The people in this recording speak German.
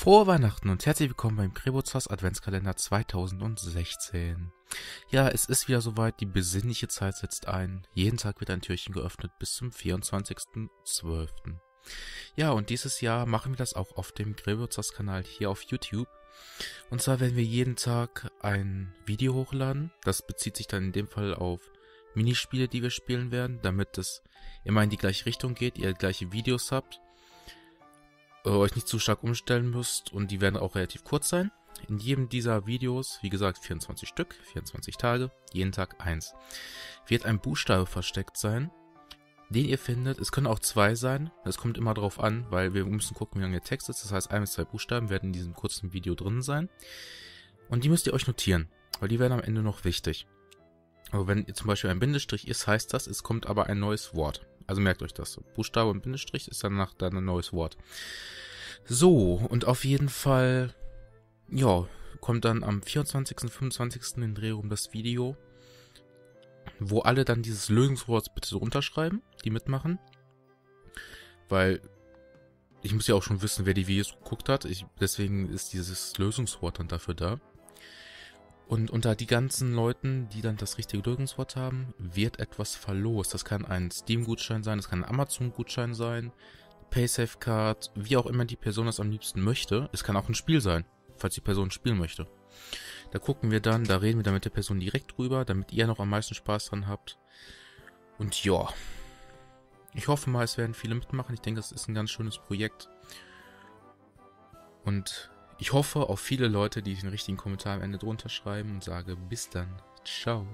Frohe Weihnachten und herzlich willkommen beim Grebozas Adventskalender 2016. Ja, es ist wieder soweit, die besinnliche Zeit setzt ein. Jeden Tag wird ein Türchen geöffnet bis zum 24.12. Ja, und dieses Jahr machen wir das auch auf dem Grebozas-Kanal hier auf YouTube. Und zwar werden wir jeden Tag ein Video hochladen. Das bezieht sich dann in dem Fall auf Minispiele, die wir spielen werden, damit es immer in die gleiche Richtung geht, ihr gleiche Videos habt. Euch nicht zu stark umstellen müsst, und die werden auch relativ kurz sein. In jedem dieser Videos, wie gesagt 24 Stück, 24 Tage, jeden Tag eins, wird ein Buchstabe versteckt sein, den ihr findet. Es können auch zwei sein, das kommt immer drauf an, weil wir müssen gucken, wie lang der Text ist. Das heißt, ein bis zwei Buchstaben werden in diesem kurzen Video drin sein. Und die müsst ihr euch notieren, weil die werden am Ende noch wichtig. Also wenn zum Beispiel ein Bindestrich ist, heißt das, es kommt aber ein neues Wort. Also merkt euch das. Buchstabe und Bindestrich ist danach dann ein neues Wort. So, und auf jeden Fall, ja, kommt dann am 24. und 25. in den Dreh rum das Video, wo alle dann dieses Lösungswort bitte so runterschreiben, die mitmachen. Weil ich muss ja auch schon wissen, wer die Videos geguckt hat. Deswegen ist dieses Lösungswort dann dafür da. Und unter die ganzen Leuten, die dann das richtige Lösungswort haben, wird etwas verlost. Das kann ein Steam-Gutschein sein, das kann ein Amazon-Gutschein sein, Paysafecards, wie auch immer die Person das am liebsten möchte. Es kann auch ein Spiel sein, falls die Person spielen möchte. Da gucken wir dann, da reden wir dann mit der Person direkt drüber, damit ihr noch am meisten Spaß dran habt. Und ja, ich hoffe mal, es werden viele mitmachen. Ich denke, das ist ein ganz schönes Projekt. Und ich hoffe auf viele Leute, die den richtigen Kommentar am Ende drunter schreiben, und sage bis dann. Ciao.